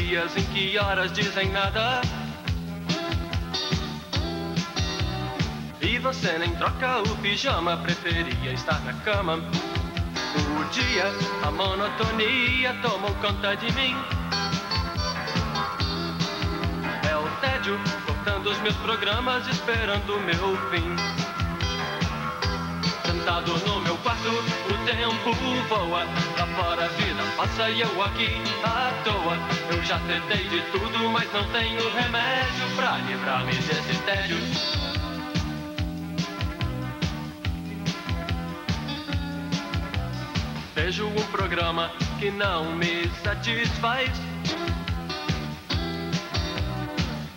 dias em que horas dizem nada, e você nem troca o pijama, preferia estar na cama. O dia, a monotonia tomou conta de mim. É o tédio cortando os meus programas, esperando o meu fim. Sentado no meu quarto, o tempo voa. Lá fora a vida passa e eu aqui à toa. Eu já tentei de tudo, mas não tenho remédio pra livrar-me desse tédio. Vejo um programa que não me satisfaz,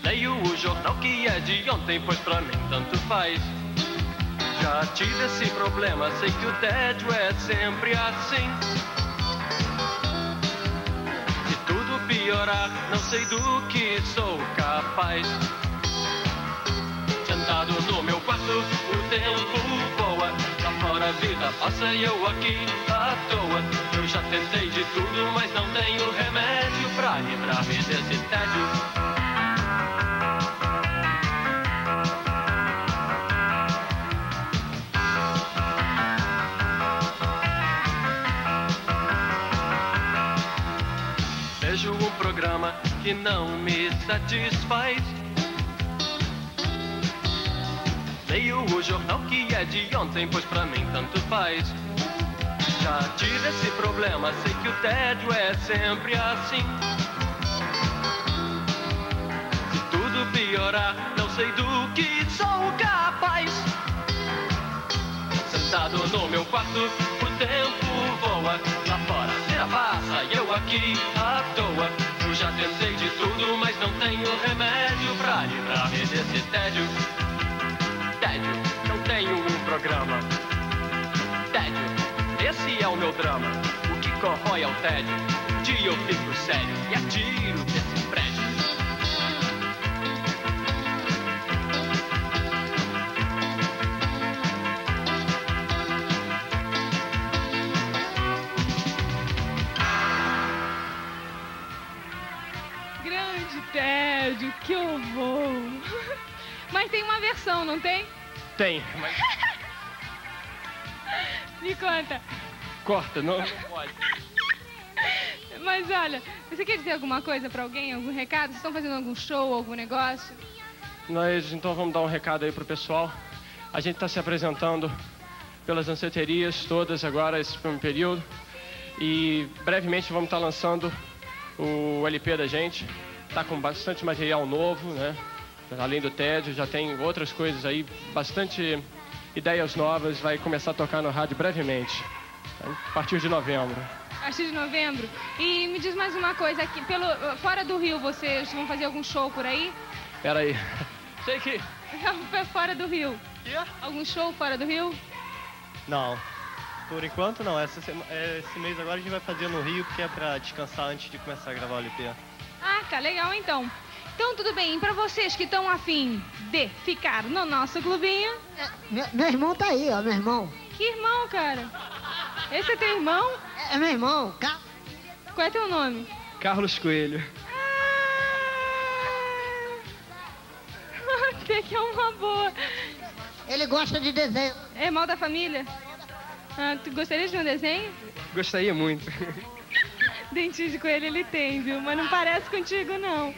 leio o jornal que é de ontem, pois pra mim tanto faz. Já tive esse problema, sei que o tédio é sempre assim. Se tudo piorar, não sei do que sou capaz. Sentado no meu quarto, o tempo voa. Lá fora a vida passa e eu aqui à toa. Eu já tentei de tudo, mas não tenho remédio pra livrar-me desse tédio. Vejo um programa que não me satisfaz, leio o jornal que é de ontem, pois pra mim tanto faz. Já tive esse problema, sei que o tédio é sempre assim. Se tudo piorar, não sei do que sou capaz. Sentado no meu quarto, o tempo voa. Lá fora a vida passa e eu aqui à toa. Eu já tentei de tudo, mas não tenho remédio pra livrar-me desse tédio. Tédio, não tenho um programa. Tédio, esse é o meu drama. O que corrói é o tédio. Um dia eu fico sério e atiro desse prédio. Tédio, que horror! Mas tem uma versão, não tem? Tem, mas... Me conta. Corta, não? Pode. Mas olha, você quer dizer alguma coisa pra alguém? Algum recado? Vocês estão fazendo algum show, algum negócio? Nós, então, vamos dar um recado aí pro pessoal. A gente tá se apresentando pelas danceterias todas agora, esse primeiro período. E brevemente vamos estar lançando o LP da gente. Tá com bastante material novo, né? Além do tédio, já tem outras coisas aí, bastante ideias novas. Vai começar a tocar no rádio brevemente, a partir de novembro. A partir de novembro? E me diz mais uma coisa, aqui, fora do Rio, vocês vão fazer algum show por aí? Peraí, sei que... Fora do Rio. Yeah. Algum show fora do Rio? Não, por enquanto não. Esse mês agora a gente vai fazer no Rio, porque é pra descansar antes de começar a gravar o LP. Ah, tá legal então. Então tudo bem, pra vocês que estão afim de ficar no nosso clubinho... Meu irmão tá aí, ó, meu irmão. Que irmão, cara? Esse é teu irmão? É meu irmão. Qual é teu nome? Carlos Coelho. Ah... Até que é uma boa. Ele gosta de desenho. É irmão da família? Ah, tu gostaria de um desenho? Gostaria muito. Dentinho de coelho ele tem, viu? Mas não parece contigo, não.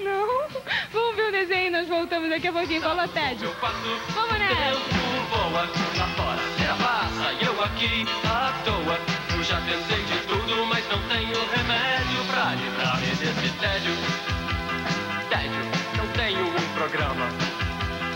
Não? Vamos ver o desenho e nós voltamos daqui a pouquinho com o tédio. Vamos nessa! O tempo voa, lá fora, terra passa, e eu aqui à toa. Eu já tentei de tudo.